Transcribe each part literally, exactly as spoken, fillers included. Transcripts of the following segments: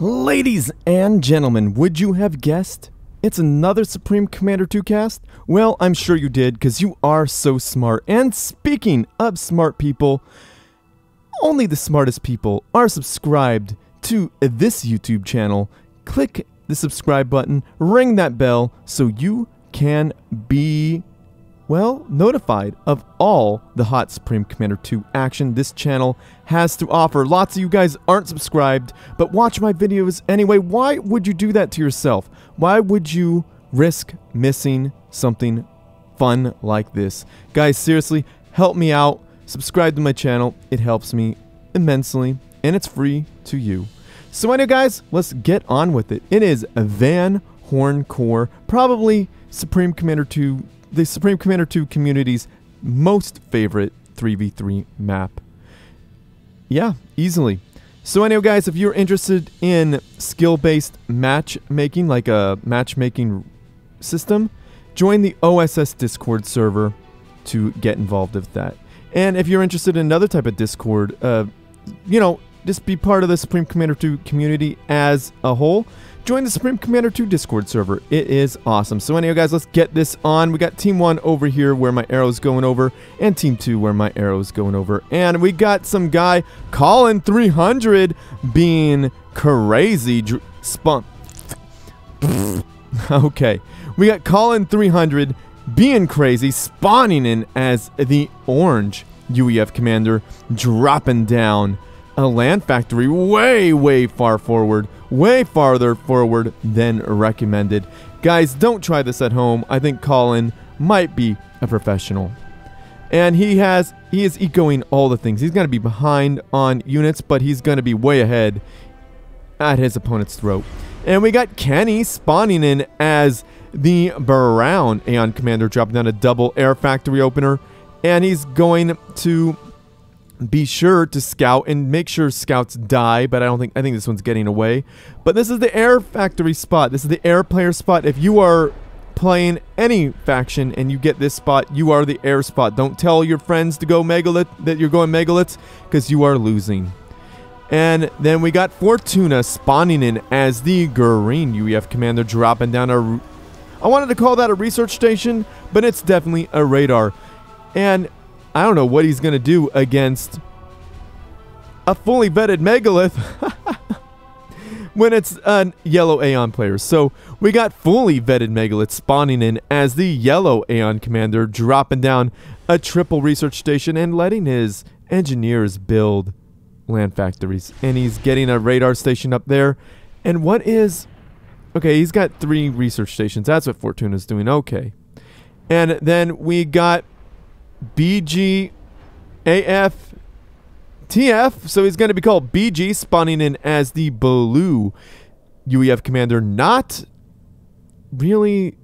Ladies and gentlemen, would you have guessed? It's another Supreme Commander two cast? Well, I'm sure you did, because you are so smart. And speaking of smart people, only the smartest people are subscribed to this YouTube channel. Click the subscribe button, ring that bell, so you can be, well, notified of all the hot Supreme Commander two action this channel has to offer. Lots of you guys aren't subscribed, but watch my videos anyway. Why would you do that to yourself? Why would you risk missing something fun like this? Guys, seriously, help me out. Subscribe to my channel. It helps me immensely, and it's free to you. So anyway, guys, let's get on with it. It is Van Horne Core, probably Supreme Commander two, the Supreme Commander two community's most favorite three v three map. Yeah, easily. So anyway, guys, if you're interested in skill-based matchmaking, like a matchmaking system, join the O S S Discord server to get involved with that. And if you're interested in another type of Discord, uh, you know, just be part of the Supreme Commander two community as a whole. Join the Supreme Commander two Discord server. It is awesome. So anyway, guys, let's get this on. We got Team one over here where my arrow's going over, and Team two where my arrow's going over. And we got some guy, Colin three hundred, being crazy. Dr spunk. Okay. We got Colin three hundred being crazy, spawning in as the orange U E F commander, dropping down a land factory way, way far forward, way farther forward than recommended. Guys, don't try this at home. I think Colin might be a professional. And he has, he is ecoing all the things. He's going to be behind on units, but he's going to be way ahead at his opponent's throat. And we got Kenny spawning in as the brown Aeon commander, dropping down a double air factory opener. And he's going to be sure to scout and make sure scouts die, but I don't think I think this one's getting away. But this is the air factory spot. This is the air player spot. If you are playing any faction and you get this spot, you are the air spot. Don't tell your friends to go Megalith, that you're going Megalith, because you are losing. And then we got Fortuna spawning in as the green U E F commander, dropping down a, I wanted to call that a research station, but it's definitely a radar. And I don't know what he's going to do against a fully vetted Megalith when it's a yellow Aeon player. So we got fully vetted Megalith spawning in as the yellow Aeon commander, dropping down a triple research station and letting his engineers build land factories. And he's getting a radar station up there. And what is... Okay, he's got three research stations. That's what Fortuna's doing. Okay. And then we got B G, A F, T F, so he's going to be called B G, spawning in as the blue U E F commander, not really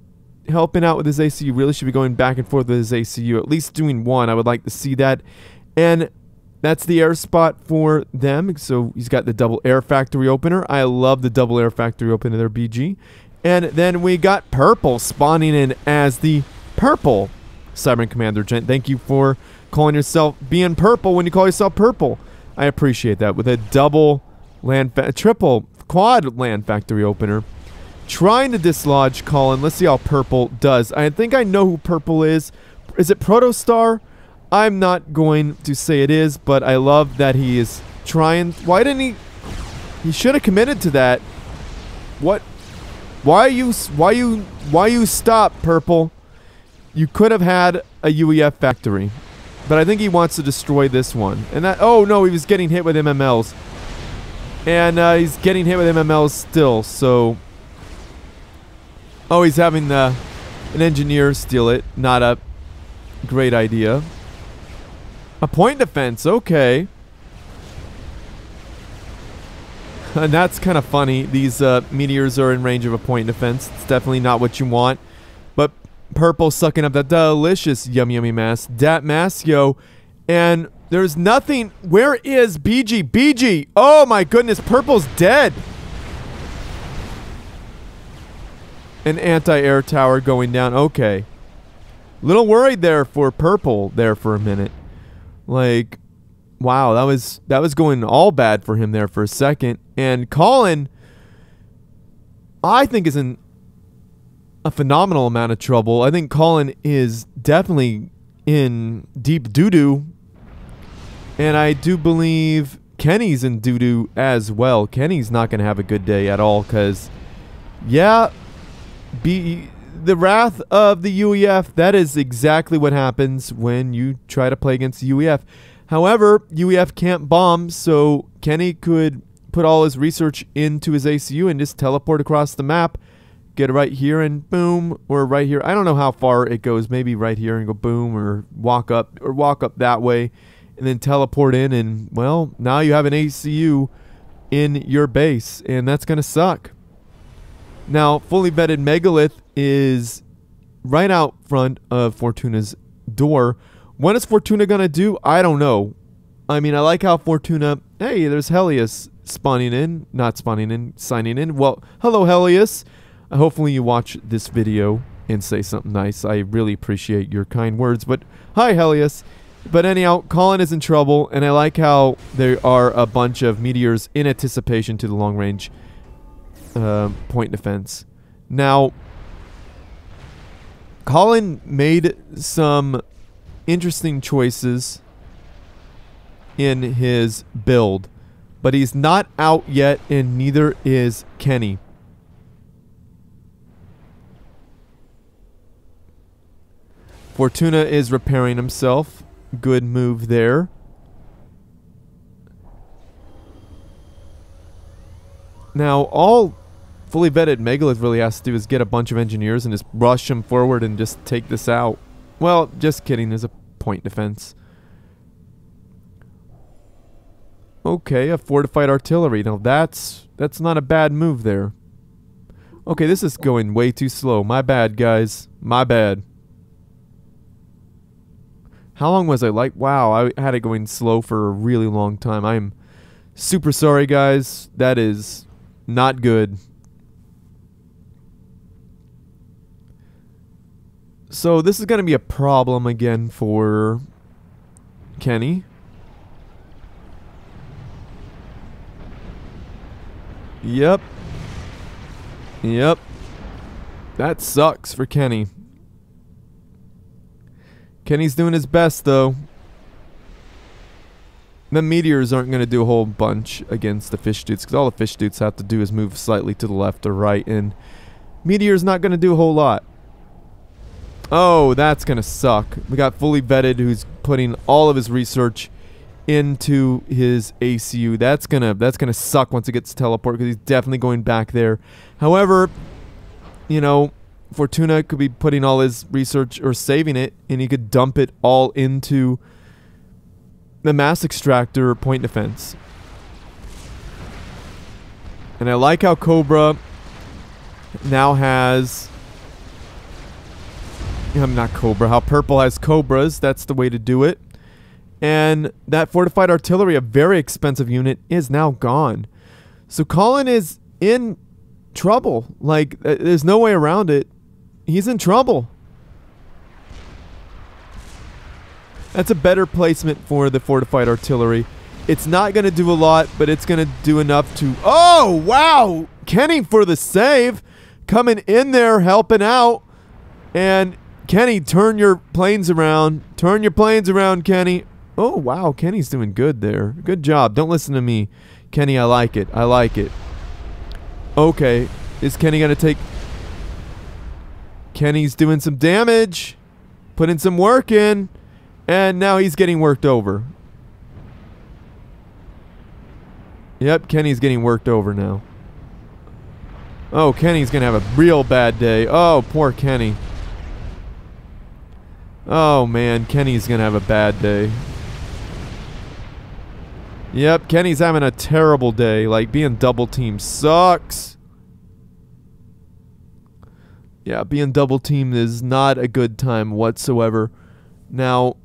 helping out with his A C U, really should be going back and forth with his A C U, at least doing one, I would like to see that, and that's the air spot for them, so he's got the double air factory opener, I love the double air factory opener there, B G, and then we got Purple spawning in as the purple Cybran commander. Thank you for calling yourself being purple when you call yourself purple. I appreciate that. With a double land, triple quad land factory opener, trying to dislodge Colin. Let's see how Purple does. I think I know who Purple is. Is it Protostar? I'm not going to say it is, but I love that he is trying. Why didn't he? He should have committed to that. What? Why you? Why you? Why you stop, Purple? You could have had a U E F factory, but I think he wants to destroy this one. And that, oh no, he was getting hit with M M Ls. And uh, he's getting hit with M M Ls still, so. Oh, he's having uh, an engineer steal it. Not a great idea. A point defense, okay. And that's kind of funny. These uh, meteors are in range of a point defense. It's definitely not what you want. But Purple sucking up that delicious yummy yummy mass, that mass, yo. And there's nothing. Where is B G? B G! Oh my goodness, Purple's dead. An anti-air tower going down. Okay. Little worried there for Purple there for a minute. Like, wow, that was that was going all bad for him there for a second. And Colin I think is in a phenomenal amount of trouble. I think Colin is definitely in deep doo-doo. And I do believe Kenny's in doo-doo as well. Kenny's not going to have a good day at all because, yeah, be, the wrath of the U E F, that is exactly what happens when you try to play against the U E F. However, U E F can't bomb, so Kenny could put all his research into his A C U and just teleport across the map, get right here and boom, or right here. I don't know how far it goes, maybe right here and go boom, or walk up, or walk up that way. And then teleport in, and well, now you have an A C U in your base, and that's going to suck. Now, Fully Vetted Megalith is right out front of Fortuna's door. What is Fortuna going to do? I don't know. I mean, I like how Fortuna... Hey, there's Helius spawning in. Not spawning in, signing in. Well, hello, Helius. Uh, hopefully you watch this video and say something nice. I really appreciate your kind words, but hi, Helius. But anyhow, Colin is in trouble, and I like how there are a bunch of meteors in anticipation to the long-range uh, point defense. Now, Colin made some interesting choices in his build, but he's not out yet, and neither is Kenny. Fortuna is repairing himself. Good move there. Now, all Fully Vetted Megalith really has to do is get a bunch of engineers and just rush them forward and just take this out. Well, just kidding. There's a point defense. Okay, a fortified artillery. Now, that's that's not a bad move there. Okay, this is going way too slow. My bad, guys. My bad. How long was I like? Wow, I had it going slow for a really long time. I'm super sorry, guys. That is not good. So this is going to be a problem again for Kenny. Yep. Yep. That sucks for Kenny. Kenny's doing his best, though. The meteors aren't going to do a whole bunch against the fish dudes, because all the fish dudes have to do is move slightly to the left or right, and meteor's not going to do a whole lot. Oh, that's going to suck. We got Fully Vetted, who's putting all of his research into his A C U. That's going to that's going to suck once it gets teleported, because he's definitely going back there. However, you know... Fortuna could be putting all his research or saving it, and he could dump it all into the mass extractor point defense. And I like how Cobra now has... I'm not Cobra. How Purple has Cobras. That's the way to do it. And that fortified artillery, a very expensive unit, is now gone. So Colin is in trouble. Like, there's no way around it. He's in trouble. That's a better placement for the fortified artillery. It's not going to do a lot, but it's going to do enough to... Oh, wow! Kenny for the save. Coming in there, helping out. And Kenny, turn your planes around. Turn your planes around, Kenny. Oh, wow. Kenny's doing good there. Good job. Don't listen to me. Kenny, I like it. I like it. Okay. Is Kenny going to take... Kenny's doing some damage, putting some work in, and now he's getting worked over. Yep, Kenny's getting worked over now. Oh, Kenny's going to have a real bad day. Oh, poor Kenny. Oh, man, Kenny's going to have a bad day. Yep, Kenny's having a terrible day. Like, being double-teamed sucks. Yeah, being double-teamed is not a good time whatsoever. Now,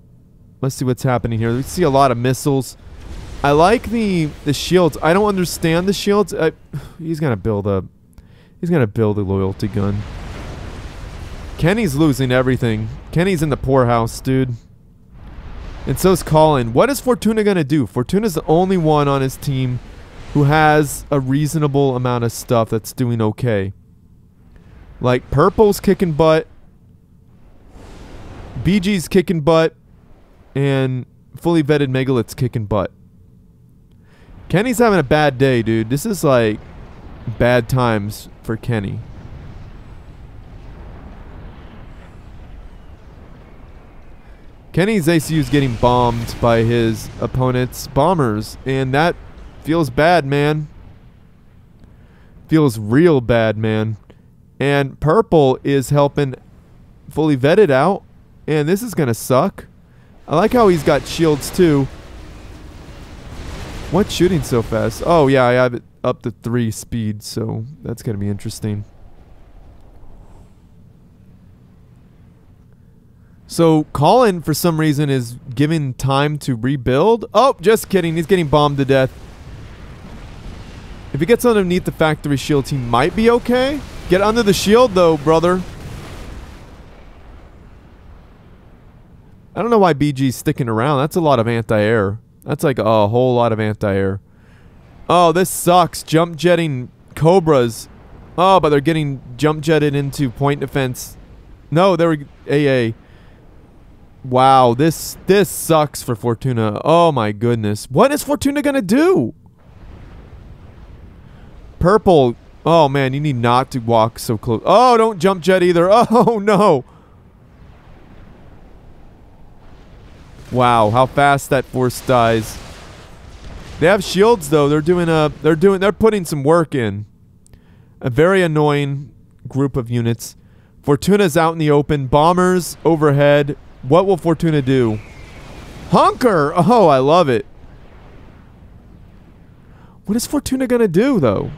let's see what's happening here. We see a lot of missiles. I like the the shields. I don't understand the shields. I, he's gonna build a he's gonna build a loyalty gun. Kenny's losing everything. Kenny's in the poorhouse, dude. And so's Colin. What is Fortuna gonna do? Fortuna's the only one on his team who has a reasonable amount of stuff that's doing okay. Like, Purple's kicking butt, B G's kicking butt, and Fully Vetted Megalith's kicking butt. Kenny's having a bad day, dude. This is like bad times for Kenny. Kenny's A C U is getting bombed by his opponent's bombers, and that feels bad, man. Feels real bad, man. And Purple is helping Fully Vetted out. And this is going to suck. I like how he's got shields too. What's shooting so fast? Oh yeah, I have it up to three speed. So that's going to be interesting. So Colin, for some reason, is given time to rebuild. Oh, just kidding. He's getting bombed to death. If he gets underneath the factory shields, he might be okay. Get under the shield, though, brother. I don't know why B G's sticking around. That's a lot of anti-air. That's like a whole lot of anti-air. Oh, this sucks. Jump jetting Cobras. Oh, but they're getting jump jetted into point defense. No, they were A A. Wow, this this sucks for Fortuna. Oh my goodness. What is Fortuna gonna do? Purple. Oh, man, you need not to walk so close. Oh, don't jump jet either. Oh, no. Wow, how fast that force dies. They have shields, though. They're doing a... They're doing... They're putting some work in. A very annoying group of units. Fortuna's out in the open. Bombers overhead. What will Fortuna do? Hunker! Oh, I love it. What is Fortuna gonna do, though?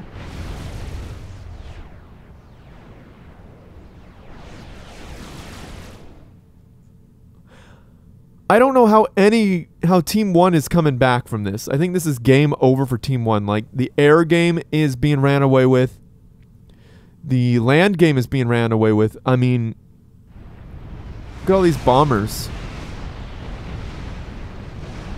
I don't know how any how Team One is coming back from this. I think this is game over for Team One. Like, the air game is being ran away with. The land game is being ran away with. I mean, look at all these bombers.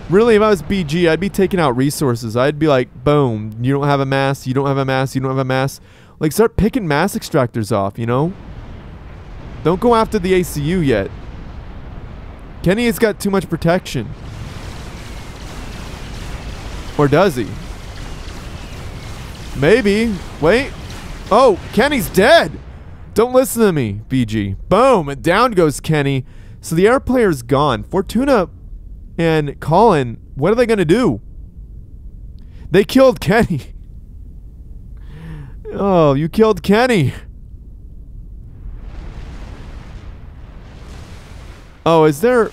Really, if I was B G, I'd be taking out resources. I'd be like, boom, you don't have a mass, you don't have a mass, you don't have a mass. Like, start picking mass extractors off, you know? Don't go after the A C U yet. Kenny has got too much protection. Or does he? Maybe. Wait. Oh, Kenny's dead. Don't listen to me, B G. Boom, and down goes Kenny. So the air player's gone. Fortuna and Colin, what are they going to do? They killed Kenny. Oh, you killed Kenny. Oh, is there...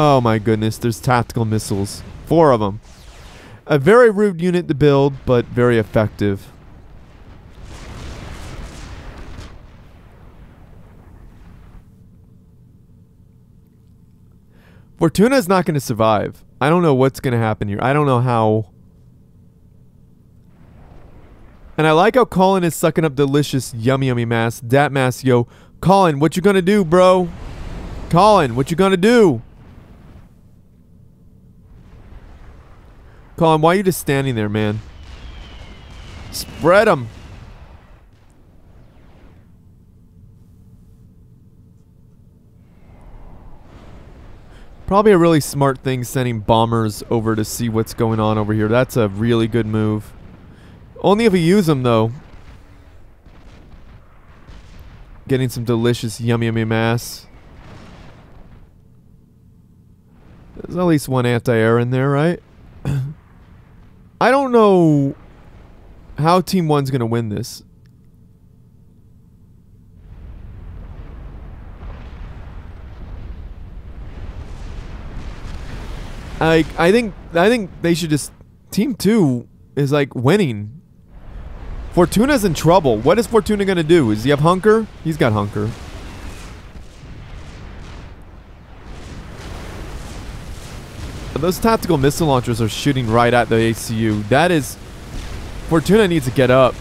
Oh my goodness, there's tactical missiles. Four of them. A very rude unit to build, but very effective. Fortuna's not going to survive. I don't know what's going to happen here. I don't know how... And I like how Colin is sucking up delicious, yummy, yummy mass. Dat mass, yo. Colin, what you gonna do, bro? Colin, what you gonna do? Colin, why are you just standing there, man? Spread them. Probably a really smart thing sending bombers over to see what's going on over here. That's a really good move. Only if we use them, though. Getting some delicious, yummy, yummy mass. There's at least one anti-air in there, right? I don't know how Team One's going to win this. Like, I think, I think they should just... Team Two is, like, winning. Fortuna's in trouble. What is Fortuna going to do? Does he have Hunker? He's got Hunker. But those tactical missile launchers are shooting right at the A C U. That is... Fortuna needs to get up.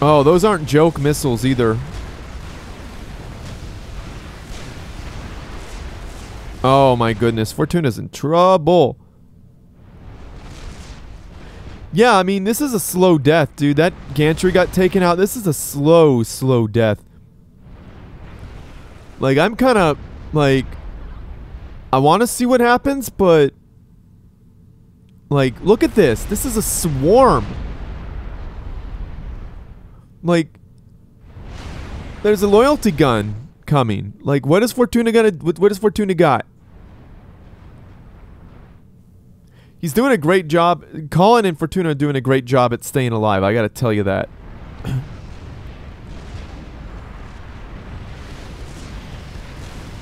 Oh, those aren't joke missiles either. Oh my goodness. Fortuna's in trouble. Yeah, I mean, this is a slow death, dude. That gantry got taken out. This is a slow, slow death. Like, I'm kind of, like... I want to see what happens, but... Like, look at this. This is a swarm. Like... There's a loyalty gun coming. Like, what is Fortuna gonna... What does Fortuna got? He's doing a great job. Colin and Fortuna are doing a great job at staying alive. I gotta tell you that.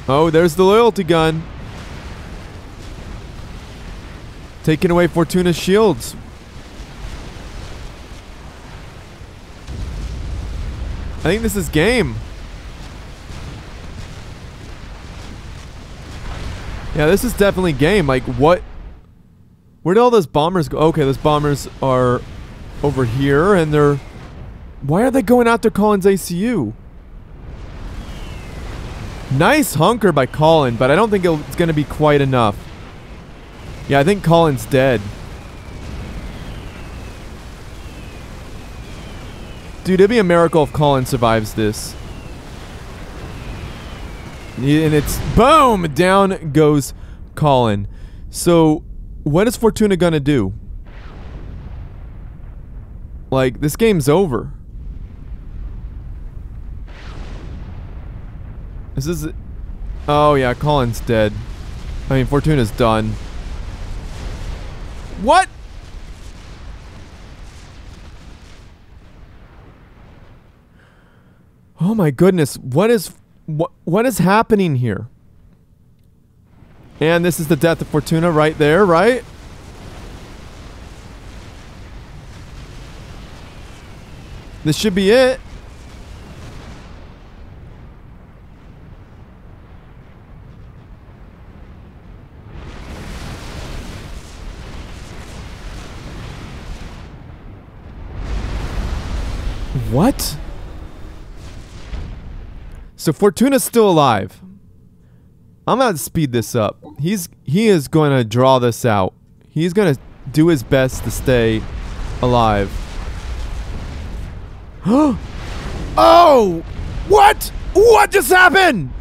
Oh, there's the loyalty gun. Taking away Fortuna's shields. I think this is game. Yeah, this is definitely game. Like, what? Where did all those bombers go? Okay, those bombers are over here, and they're... Why are they going after Colin's A C U? Nice hunker by Colin, but I don't think it's going to be quite enough. Yeah, I think Colin's dead. Dude, it'd be a miracle if Colin survives this. And it's... Boom! Down goes Colin. So, what is Fortuna going to do? Like, this game's over. This is... Oh, yeah, Colin's dead. I mean, Fortuna's done. What? Oh my goodness, what is... What, what is happening here? And this is the death of Fortuna right there, right? This should be it. What? So Fortuna's still alive. I'm gonna speed this up. He's he is gonna draw this out. He's gonna do his best to stay alive. Oh! What? What just happened?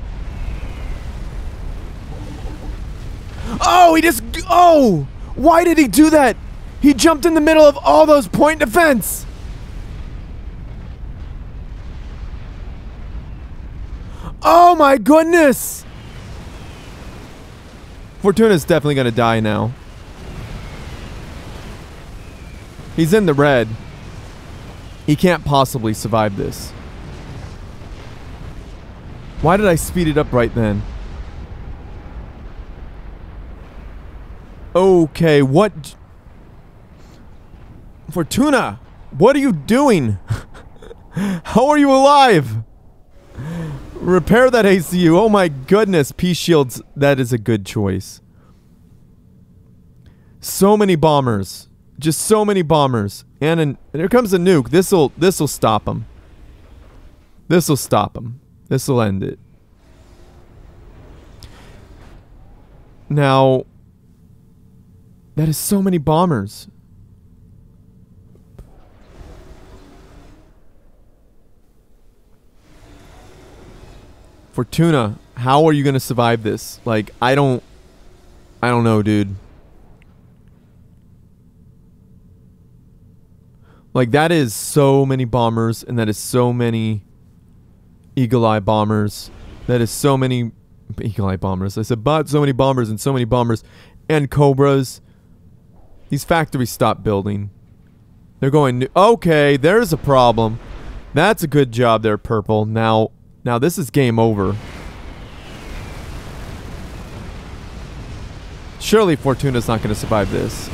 Oh, he just oh! Why did he do that? He jumped in the middle of all those point defense. Oh my goodness! Fortuna's definitely gonna die now. He's in the red. He can't possibly survive this. Why did I speed it up right then? Okay, what? Fortuna! What are you doing? How are you alive? Repair that A C U. Oh my goodness. Peace shields. That is a good choice. So many bombers. Just so many bombers. And an, here comes a nuke. This'll this'll stop him. This'll stop him. This'll end it. Now, that is so many bombers. Fortuna, how are you gonna survive this? Like, I don't... I don't know, dude. Like, that is so many bombers, and that is so many Eagle-Eye bombers. That is so many... Eagle-Eye bombers. I said, but so many bombers and so many bombers. And Cobras. These factories stopped building. They're going... Okay, there's a problem. That's a good job there, Purple. Now... Now this is game over. Surely Fortuna's not going to survive this.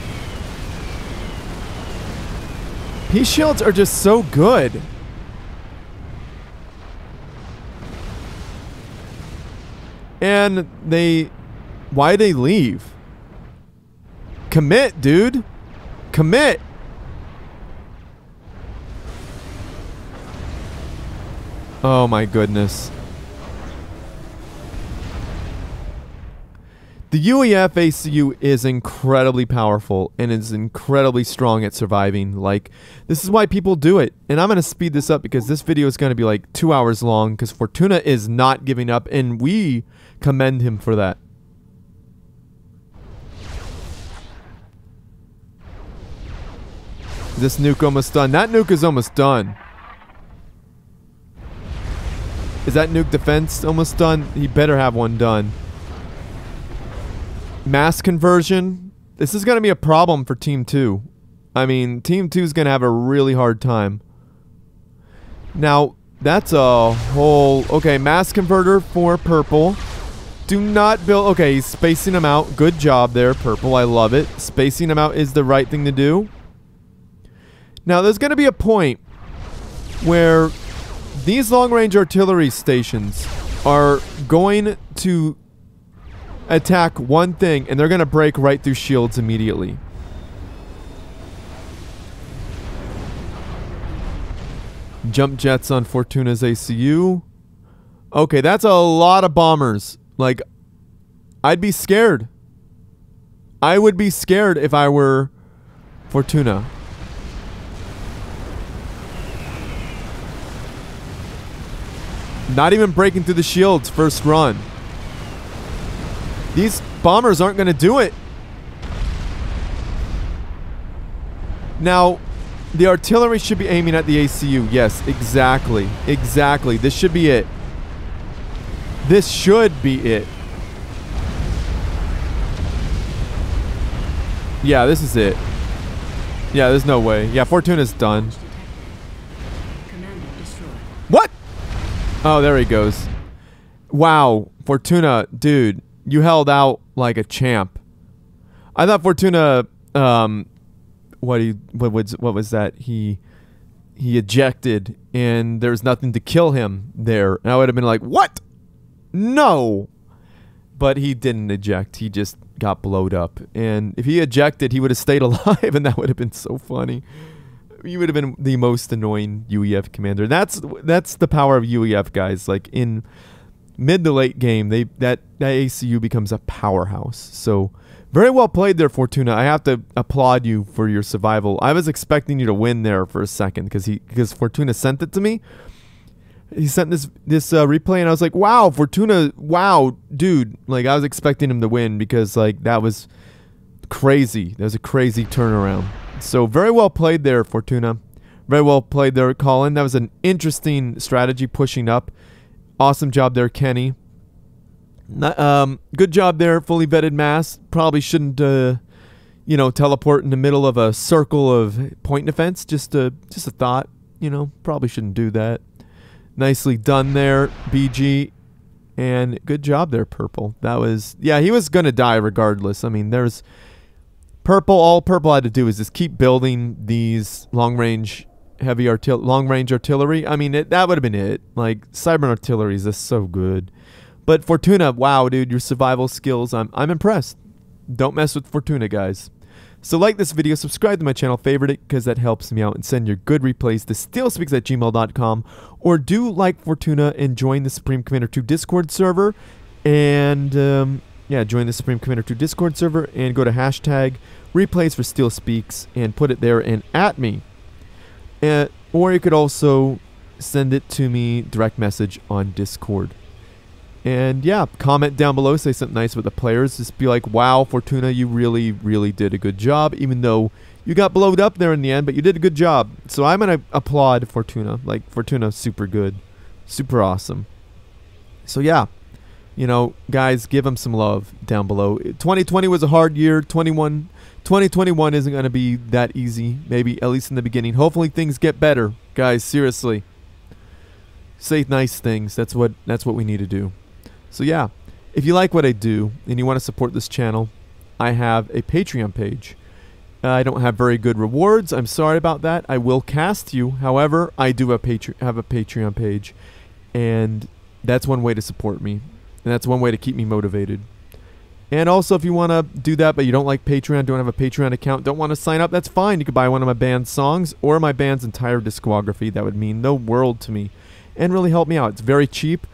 Peace shields are just so good. And they... Why they leave? Commit, dude. Commit. Oh my goodness. The U E F A C U is incredibly powerful and is incredibly strong at surviving. Like, this is why people do it. And I'm going to speed this up because this video is going to be like two hours long because Fortuna is not giving up and we commend him for that. This nuke almost done. That nuke is almost done. Is that nuke defense almost done? He better have one done. Mass conversion. This is going to be a problem for Team two. I mean, Team two is going to have a really hard time. Now, that's a whole... Okay, mass converter for Purple. Do not build... Okay, he's spacing them out. Good job there, Purple. I love it. Spacing them out is the right thing to do. Now, there's going to be a point where these long-range artillery stations are going to... attack one thing and they're gonna break right through shields immediately. Jump jets on Fortuna's A C U. Okay, that's a lot of bombers. Like, I'd be scared. I would be scared if I were Fortuna. Not even breaking through the shields first run. These bombers aren't going to do it. Now, the artillery should be aiming at the A C U. Yes, exactly. Exactly. This should be it. This should be it. Yeah, this is it. Yeah, there's no way. Yeah, Fortuna's done. What? Oh, there he goes. Wow. Fortuna, dude. You held out like a champ. I thought Fortuna, um, what he, what was, what was that? He, he ejected, and there was nothing to kill him there. And I would have been like, what? No. But he didn't eject. He just got blowed up. And if he ejected, he would have stayed alive, and that would have been so funny. You would have been the most annoying U E F commander. That's that's the power of U E F, guys. Like in. Mid to late game, they that, that A C U becomes a powerhouse. So, very well played there, Fortuna. I have to applaud you for your survival. I was expecting you to win there for a second because he because Fortuna sent it to me. He sent this this uh, replay, and I was like, "Wow, Fortuna! Wow, dude!" Like I was expecting him to win because like that was crazy. That was a crazy turnaround. So very well played there, Fortuna. Very well played there, Colin. That was an interesting strategy pushing up. Awesome job there, Kenny. Um, good job there, fully vetted mass. Probably shouldn't, uh, you know, teleport in the middle of a circle of point defense. Just a, just a thought, you know, probably shouldn't do that. Nicely done there, B G. And good job there, Purple. That was, yeah, he was going to die regardless. I mean, there's Purple. All Purple had to do is just keep building these long-range heavy artil long-range artillery. I mean, it, that would have been it. Like, Cybran artillery is just so good. But Fortuna, wow, dude, your survival skills, I'm, I'm impressed. Don't mess with Fortuna, guys. So like this video, subscribe to my channel, favorite it, because that helps me out, and send your good replays to steal speaks at gmail dot com, or do like Fortuna and join the Supreme Commander two Discord server, and, um, yeah, join the Supreme Commander two Discord server, and go to hashtag replays for Steal Speaks, and put it there and at me. Uh, or you could also send it to me direct message on Discord. And yeah, comment down below, say something nice with the players. Just be like, wow, Fortuna, you really, really did a good job, even though you got blowed up there in the end, but you did a good job. So I'm going to applaud Fortuna. Like, Fortuna, super good. Super awesome. So yeah, you know, guys, give them some love down below. twenty twenty was a hard year. twenty-one... twenty twenty-one isn't going to be that easy, maybe, at least in the beginning. Hopefully things get better, guys, seriously. Say nice things, that's what, that's what we need to do. So yeah, if you like what I do and you want to support this channel, I have a Patreon page. Uh, I don't have very good rewards, I'm sorry about that. I will cast you, however, I do have a Patre- have a Patreon page. And that's one way to support me. And that's one way to keep me motivated. And also, if you want to do that, but you don't like Patreon, don't have a Patreon account, don't want to sign up, that's fine. You could buy one of my band's songs or my band's entire discography. That would mean the world to me and really help me out. It's very cheap.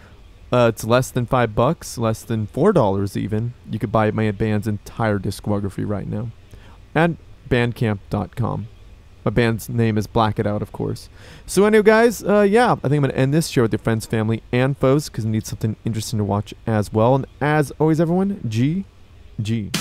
Uh, it's less than five bucks, less than four dollars even. You could buy my band's entire discography right now at bandcamp dot com. My band's name is Black It Out, of course. So anyway, guys, uh, yeah, I think I'm going to end this show with your friends, family, and foes, because you need something interesting to watch as well. And as always, everyone, G G.